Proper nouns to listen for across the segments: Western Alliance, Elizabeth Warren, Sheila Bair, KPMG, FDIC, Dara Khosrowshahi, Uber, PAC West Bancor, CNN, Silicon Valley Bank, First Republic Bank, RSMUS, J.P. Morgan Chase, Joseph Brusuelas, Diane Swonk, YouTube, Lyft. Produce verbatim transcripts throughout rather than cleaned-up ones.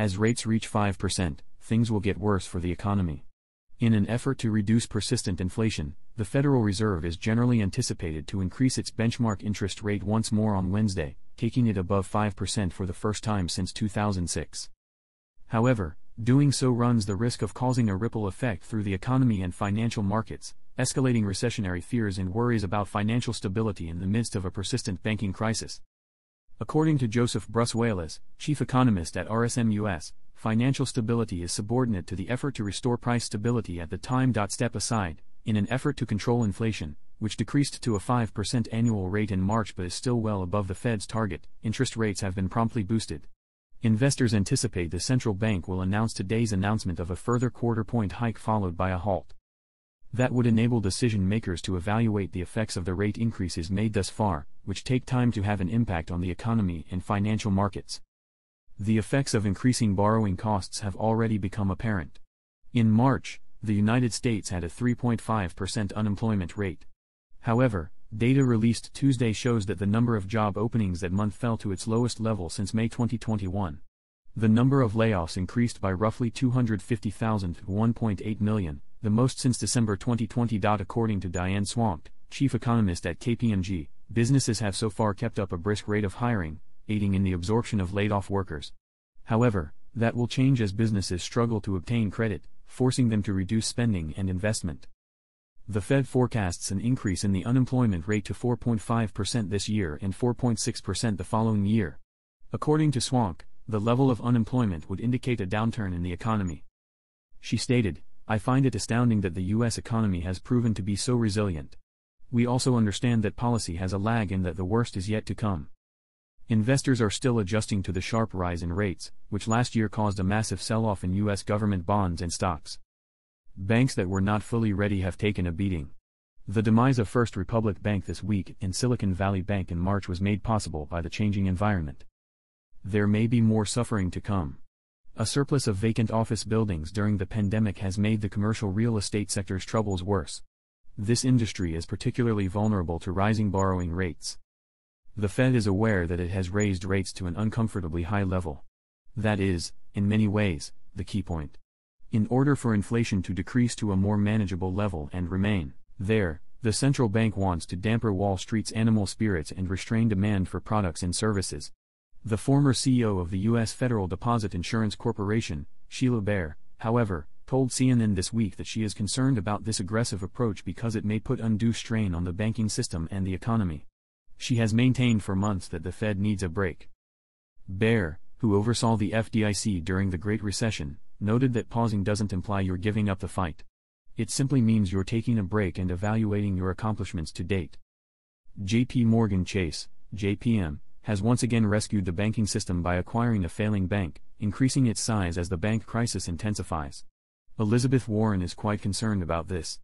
As rates reach five percent, things will get worse for the economy. In an effort to reduce persistent inflation, the Federal Reserve is generally anticipated to increase its benchmark interest rate once more on Wednesday, taking it above five percent for the first time since two thousand six. However, doing so runs the risk of causing a ripple effect through the economy and financial markets, escalating recessionary fears and worries about financial stability in the midst of a persistent banking crisis. According to Joseph Brusuelas, chief economist at R S M U S, financial stability is subordinate to the effort to restore price stability at the time. Step aside, in an effort to control inflation, which decreased to a five percent annual rate in March but is still well above the Fed's target, interest rates have been promptly boosted. Investors anticipate the central bank will announce today's announcement of a further quarter-point hike followed by a halt. That would enable decision-makers to evaluate the effects of the rate increases made thus far, which take time to have an impact on the economy and financial markets. The effects of increasing borrowing costs have already become apparent. In March, the United States had a three point five percent unemployment rate. However, data released Tuesday shows that the number of job openings that month fell to its lowest level since May twenty twenty-one. The number of layoffs increased by roughly two hundred fifty thousand to one point eight million, the most since December twenty twenty. According to Diane Swonk, chief economist at K P M G, businesses have so far kept up a brisk rate of hiring, aiding in the absorption of laid-off workers. However, that will change as businesses struggle to obtain credit, forcing them to reduce spending and investment. The Fed forecasts an increase in the unemployment rate to four point five percent this year and four point six percent the following year. According to Swonk, the level of unemployment would indicate a downturn in the economy. She stated, "I find it astounding that the U S economy has proven to be so resilient. We also understand that policy has a lag and that the worst is yet to come." Investors are still adjusting to the sharp rise in rates, which last year caused a massive sell-off in U S government bonds and stocks. Banks that were not fully ready have taken a beating. The demise of First Republic Bank this week and Silicon Valley Bank in March was made possible by the changing environment. There may be more suffering to come. A surplus of vacant office buildings during the pandemic has made the commercial real estate sector's troubles worse. This industry is particularly vulnerable to rising borrowing rates. The Fed is aware that it has raised rates to an uncomfortably high level. That is, in many ways, the key point. In order for inflation to decrease to a more manageable level and remain there, the central bank wants to damper Wall Street's animal spirits and restrain demand for products and services. The former C E O of the U S Federal Deposit Insurance Corporation, Sheila Bair, however, told C N N this week that she is concerned about this aggressive approach because it may put undue strain on the banking system and the economy. She has maintained for months that the Fed needs a break. Bair, who oversaw the F D I C during the Great Recession, noted that pausing doesn't imply you're giving up the fight. It simply means you're taking a break and evaluating your accomplishments to date. J P. Morgan Chase, J P M, has once again rescued the banking system by acquiring a failing bank, increasing its size as the bank crisis intensifies. Elizabeth Warren is quite concerned about this.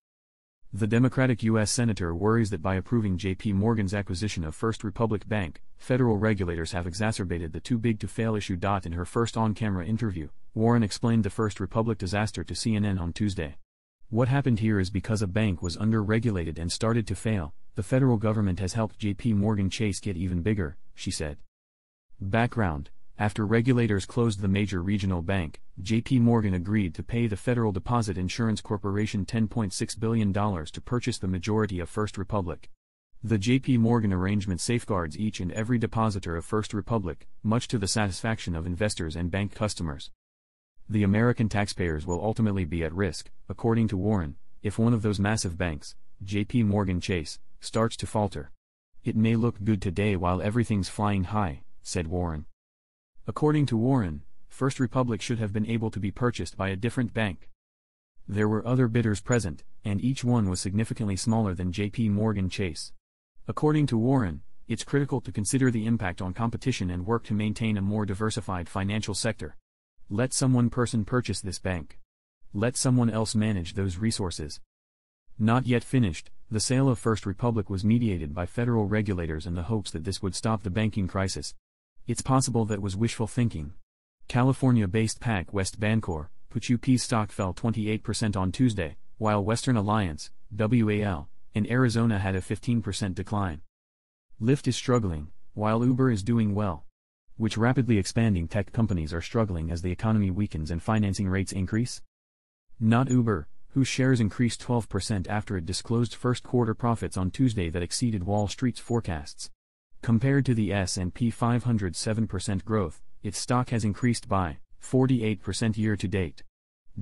The Democratic U S Senator worries that by approving J P. Morgan's acquisition of First Republic Bank, federal regulators have exacerbated the too-big-to-fail issue. In her first on-camera interview, Warren explained the First Republic disaster to C N N on Tuesday. "What happened here is because a bank was under-regulated and started to fail, the federal government has helped J P. Morgan Chase get even bigger," she said. Background: after regulators closed the major regional bank, J P. Morgan agreed to pay the Federal Deposit Insurance Corporation ten point six billion dollars to purchase the majority of First Republic. The J P. Morgan arrangement safeguards each and every depositor of First Republic, much to the satisfaction of investors and bank customers. The American taxpayers will ultimately be at risk, according to Warren, if one of those massive banks, J P. Morgan Chase, starts to falter. "It may look good today while everything's flying high," said Warren. According to Warren, First Republic should have been able to be purchased by a different bank. There were other bidders present, and each one was significantly smaller than J P. Morgan Chase. According to Warren, it's critical to consider the impact on competition and work to maintain a more diversified financial sector. "Let someone person purchase this bank. Let someone else manage those resources." Not yet finished, the sale of First Republic was mediated by federal regulators in the hopes that this would stop the banking crisis. It's possible that was wishful thinking. California-based PAC West Bancor, P A C's stock fell twenty-eight percent on Tuesday, while Western Alliance, W A L, in Arizona had a fifteen percent decline. Lyft is struggling, while Uber is doing well. which rapidly expanding tech companies are struggling as the economy weakens and financing rates increase? Not Uber, whose shares increased twelve percent after it disclosed first-quarter profits on Tuesday that exceeded Wall Street's forecasts. Compared to the S and P five hundred's seven percent growth, its stock has increased by forty-eight percent year-to-date.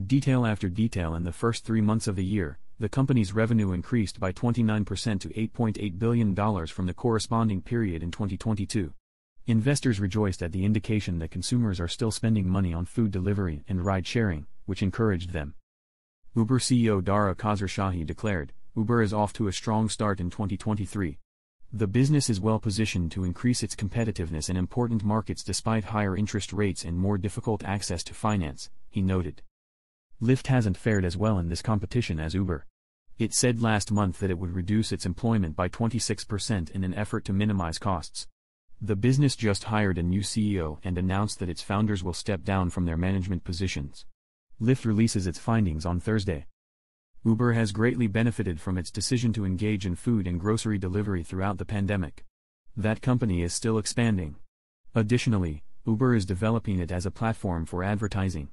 Detail after detail in the first three months of the year, the company's revenue increased by twenty-nine percent to eight point eight billion dollars from the corresponding period in twenty twenty-two. Investors rejoiced at the indication that consumers are still spending money on food delivery and ride-sharing, which encouraged them. Uber C E O Dara Khosrowshahi declared, "Uber is off to a strong start in twenty twenty-three. The business is well positioned to increase its competitiveness in important markets despite higher interest rates and more difficult access to finance," he noted. Lyft hasn't fared as well in this competition as Uber. It said last month that it would reduce its employment by twenty-six percent in an effort to minimize costs. The business just hired a new C E O and announced that its founders will step down from their management positions. Lyft releases its findings on Thursday. Uber has greatly benefited from its decision to engage in food and grocery delivery throughout the pandemic. That company is still expanding. Additionally, Uber is developing it as a platform for advertising.